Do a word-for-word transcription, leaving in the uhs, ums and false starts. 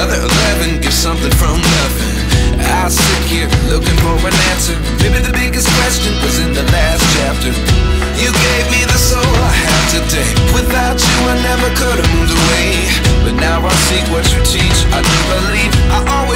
other eleven give something from nothing. I sit here looking for an answer. Maybe the biggest question was in the last chapter. You gave me the soul I have today. Without you I never could have moved away. But now I seek what you teach. I do believe I always